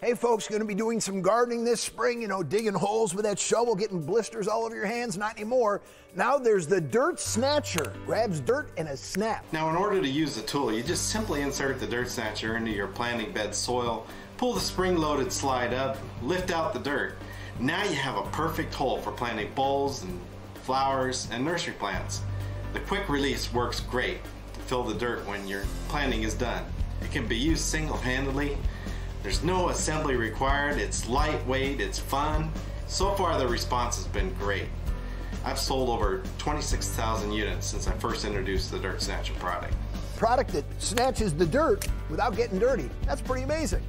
Hey folks, gonna be doing some gardening this spring, you know, digging holes with that shovel, getting blisters all over your hands. Not anymore. Now there's the Dirt Snatcher. Grabs dirt in a snap. Now in order to use the tool, you just simply insert the Dirt Snatcher into your planting bed soil, pull the spring-loaded slide up, lift out the dirt. Now you have a perfect hole for planting bulbs and flowers and nursery plants. The quick release works great to fill the dirt when your planting is done. It can be used single-handedly. There's no assembly required, it's lightweight, it's fun. So far the response has been great. I've sold over 26,000 units since I first introduced the Dirt Snatcher product. Product that snatches the dirt without getting dirty. That's pretty amazing.